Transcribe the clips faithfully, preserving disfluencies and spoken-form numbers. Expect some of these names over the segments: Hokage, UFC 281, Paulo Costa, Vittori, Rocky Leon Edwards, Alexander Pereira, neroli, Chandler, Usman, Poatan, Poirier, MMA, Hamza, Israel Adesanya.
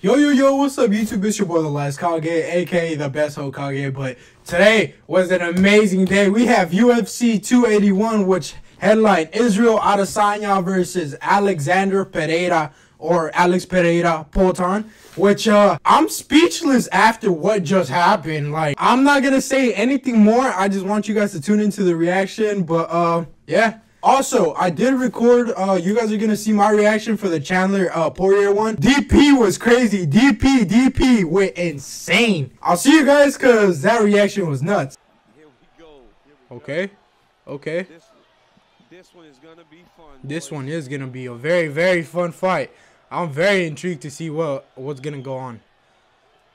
Yo, yo, yo, what's up, YouTube? It's your boy, The Last Hokage, a k a. The Best Hokage, but today was an amazing day. We have U F C two eighty-one, which headline, Israel Adesanya versus Alexander Pereira, or Alex Pereira, Poatan, which, uh, I'm speechless after what just happened. Like, I'm not gonna say anything more. I just want you guys to tune into the reaction, but, uh, yeah. Also, I did record, uh, you guys are gonna see my reaction for the Chandler, uh, Poirier one. D P was crazy. D P, D P went insane. I'll see you guys, cause that reaction was nuts. Here we go. Here we okay, go. okay. This, this one is gonna be fun. This boys. one is gonna be a very, very fun fight. I'm very intrigued to see what, what's gonna go on.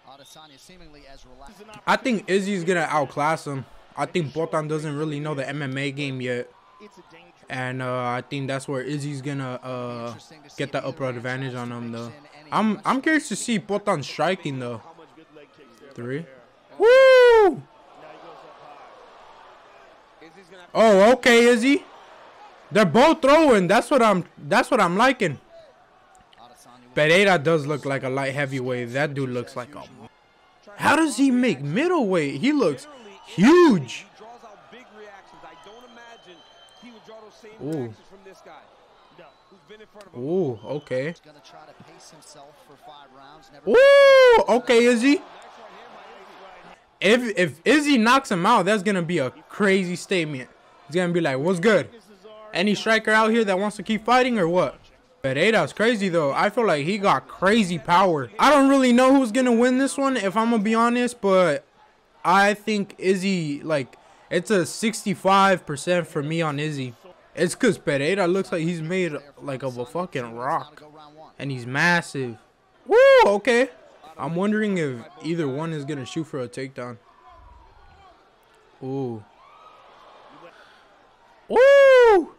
Adesanya seemingly as relaxed. I think Izzy's gonna outclass him. I think Poatan doesn't really know the M M A game yet. And uh, I think that's where Izzy's gonna uh, get the upper advantage on him, though. I'm I'm curious to see Poatan striking, though. Three. Woo! Oh, okay, Izzy. They're both throwing. That's what I'm. That's what I'm liking. Pereira does look like a light heavyweight. That dude looks like a. How does he make middleweight? He looks huge. Ooh. Ooh, okay. Ooh, okay, Izzy. If if Izzy knocks him out, that's gonna be a crazy statement. It's gonna be like, what's good? Any striker out here that wants to keep fighting or what? Pereira's crazy though. I feel like he got crazy power. I don't really know who's gonna win this one, if I'm gonna be honest, but I think Izzy, like, it's a sixty-five percent for me on Izzy. It's because Pereira looks like he's made like of a fucking rock. And he's massive. Woo, okay. I'm wondering if either one is going to shoot for a takedown. Ooh. Ooh.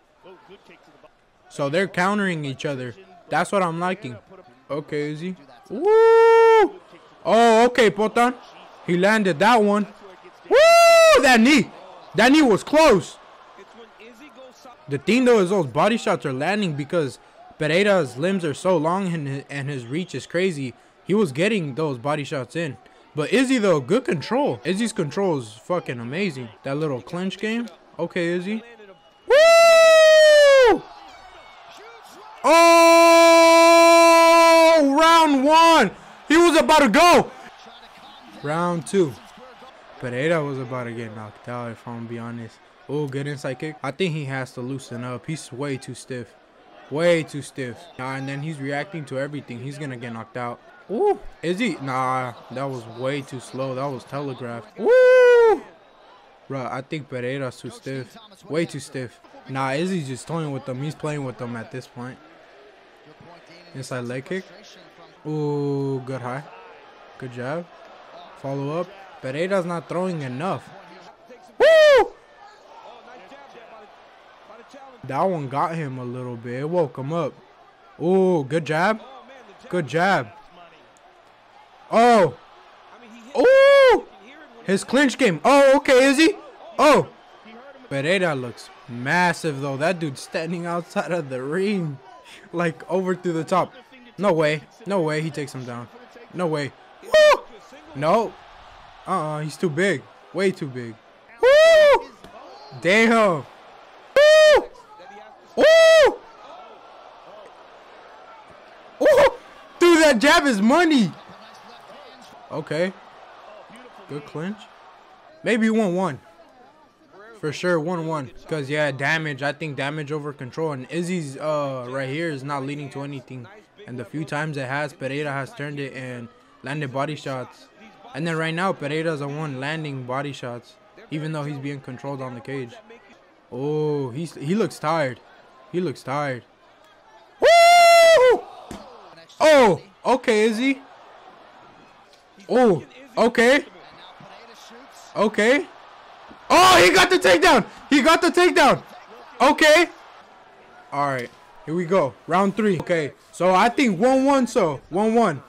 So they're countering each other. That's what I'm liking. Okay, Izzy. Woo. Oh, okay, Poatan. He landed that one. Woo, that knee. That knee was close. The thing though is those body shots are landing because Pereira's limbs are so long and his, and his reach is crazy. He was getting those body shots in. But Izzy though, good control. Izzy's control is fucking amazing. That little clinch game. Okay, Izzy. Woo! Oh! Round one! He was about to go! Round two. Pereira was about to get knocked out, if I'm gonna be honest. Oh, good inside kick. I think he has to loosen up. He's way too stiff. Way too stiff. Nah, and then he's reacting to everything. He's going to get knocked out. Ooh. Is he? Nah, that was way too slow. That was telegraphed. Woo! Bro, I think Pereira's too stiff. Way too stiff. Nah, Izzy's just toying with them. He's playing with them at this point. Inside leg kick. Ooh, good high. Good jab. Follow up. Pereira's not throwing enough. That one got him a little bit. It woke him up. Oh, good jab. Good jab. Oh. Oh. His clinch game. Oh, okay, Izzy. Oh. Pereira looks massive, though. That dude's standing outside of the ring. Like, over through the top. No way. No way. He takes him down. No way. Woo! No. Uh-uh. He's too big. Way too big. Woo! Damn. That jab is money. Okay, good clinch. Maybe one one for sure. One one because, yeah, damage. I think damage over control, and Izzy's uh right here is not leading to anything, and the few times it has, Pereira has turned it and landed body shots. And then right now Pereira's the one landing body shots, even though he's being controlled on the cage. Oh, he's he looks tired. He looks tired. Woo! Oh, okay, Izzy. Oh, okay. Okay. Oh, he got the takedown. He got the takedown. Okay. All right. Here we go. Round three. Okay. So I think one one. So one one.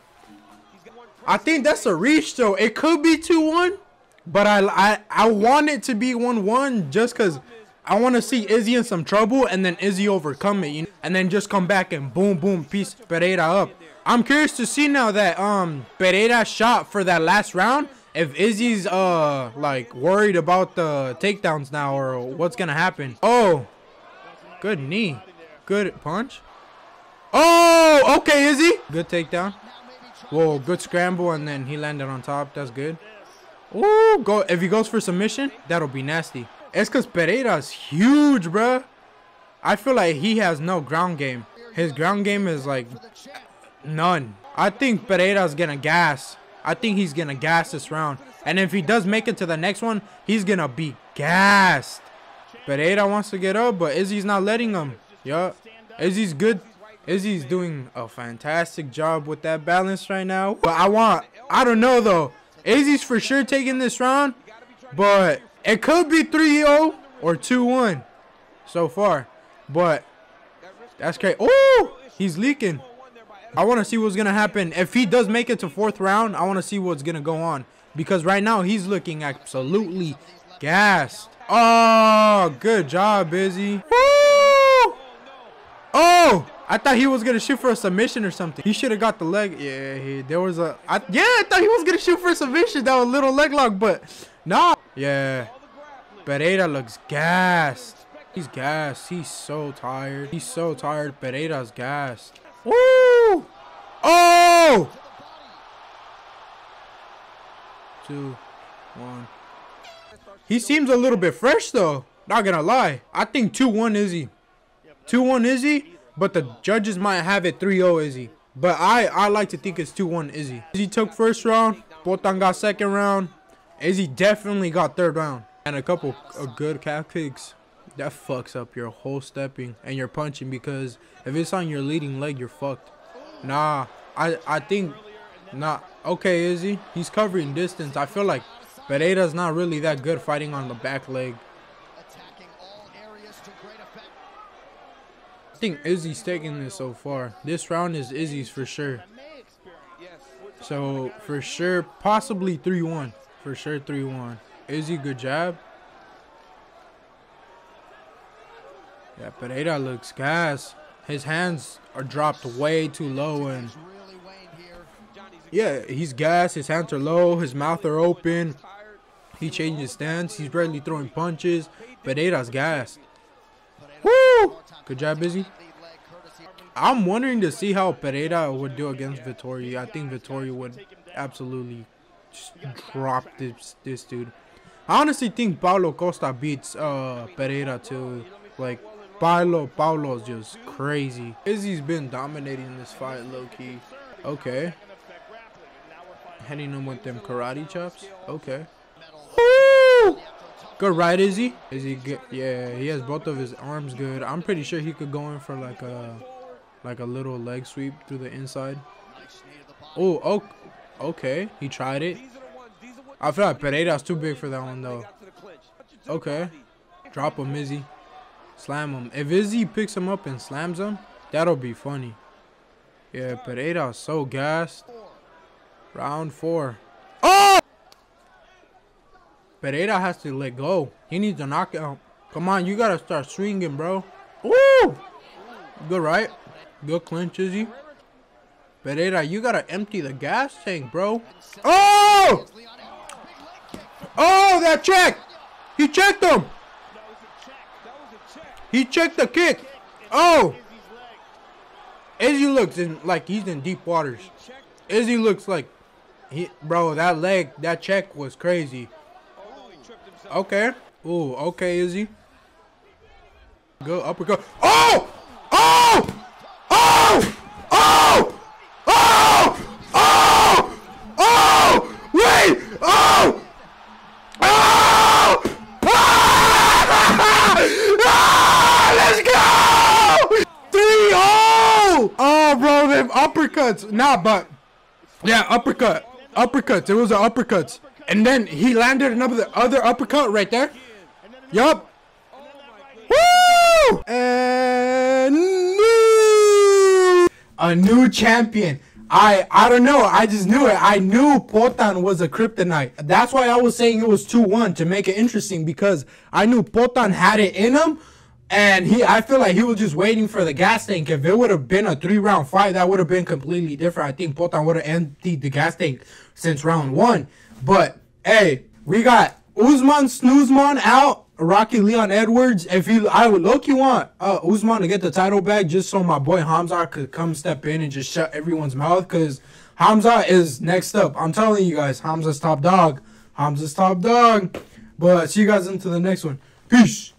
I think that's a reach. So it could be two one. But I I I want it to be one one just because I want to see Izzy in some trouble and then Izzy overcome it, you know? And then just come back and boom, boom, piece Pereira up. I'm curious to see now that um Pereira shot for that last round. If Izzy's uh like worried about the takedowns now or what's gonna happen. Oh, good knee, good punch. Oh, okay, Izzy. Good takedown. Whoa, good scramble, and then he landed on top. That's good. Oh, go! If he goes for submission, that'll be nasty. It's because Pereira's huge, bruh. I feel like he has no ground game. His ground game is like none. I think Pereira's gonna gas. I think he's gonna gas this round. And if he does make it to the next one, he's gonna be gassed. Pereira wants to get up, but Izzy's not letting him. Yup. Izzy's good. Izzy's doing a fantastic job with that balance right now. But I want, I don't know though. Izzy's for sure taking this round, but it could be three oh or two one so far. But that's great. Oh, he's leaking. I want to see what's going to happen. If he does make it to fourth round, I want to see what's going to go on. Because right now, he's looking absolutely gassed. Oh, good job, Izzy. Woo! Oh, I thought he was going to shoot for a submission or something. He should have got the leg. Yeah, he, there was a... I, yeah, I thought he was going to shoot for a submission. That was a little leg lock, but no. Yeah, Pereira looks gassed. He's gassed. He's so tired. He's so tired. Pereira's gassed. Woo! Oh! Two, one. He seems a little bit fresh though. Not gonna lie. I think two one Izzy. two one Izzy, but the judges might have it three oh Izzy. But I, I like to think it's two one Izzy. Izzy took first round. Poatan got second round. Izzy definitely got third round. And a couple of good calf kicks. That fucks up your whole stepping and your punching, because if it's on your leading leg, you're fucked. Nah, I I think nah. Okay, Izzy, he's covering distance. I feel like Pereira's not really that good fighting on the back leg. I think Izzy's taking this so far. This round is Izzy's for sure. So for sure, possibly three one. For sure, three one. Izzy, good jab. Yeah, Pereira looks gas. His hands are dropped way too low, and yeah, he's gas. His hands are low. His mouth are open. He changes stance. He's barely throwing punches. Pereira's gassed. Woo! Good job, Izzy. I'm wondering to see how Pereira would do against Vittori. I think Vittori would absolutely just drop this this dude. I honestly think Paulo Costa beats uh, Pereira too. Like. Paulo, Paulo's just crazy. Izzy's been dominating this fight low-key. Okay. Hitting him with them karate chops. Okay. Ooh! Good right, Izzy. Izzy good. Yeah, he has both of his arms good. I'm pretty sure he could go in for like a like a little leg sweep through the inside. Ooh, oh, okay. He tried it. I feel like Pereira's too big for that one, though. Okay. Drop him, Izzy. Slam him. If Izzy picks him up and slams him, that'll be funny. Yeah, Pereira's so gassed. Round four. Oh! Pereira has to let go. He needs a knockout. Come on, you gotta start swinging, bro. Woo! Good right. Good clinch, Izzy. Pereira, you gotta empty the gas tank, bro. Oh! Oh, that check! He checked him! He checked the kick. Oh! Izzy looks in, like he's in deep waters. Izzy looks like... he, bro, that leg, that check was crazy. Okay. Ooh, okay, Izzy. Go uppercut. Oh! Oh! Oh! Oh! Oh! Oh! Oh! Wait! Oh! Oh, bro, they have uppercuts. Nah, but yeah, uppercut, uppercuts. It was the uppercuts, and then he landed another other uppercut right there. Yup. Woo! And new, a new champion. I I don't know. I just knew it. I knew Poatan was a kryptonite. That's why I was saying it was two one to make it interesting, because I knew Poatan had it in him. And he, I feel like he was just waiting for the gas tank. If it would have been a three-round fight, that would have been completely different. I think Poatan would have emptied the gas tank since round one. But, hey, we got Usman Snoozman out. Rocky Leon Edwards. If you, I would low-key want uh, Usman to get the title back just so my boy Hamza could come step in and just shut everyone's mouth. Because Hamza is next up. I'm telling you guys, Hamza's top dog. Hamza's top dog. But see you guys into the next one. Peace.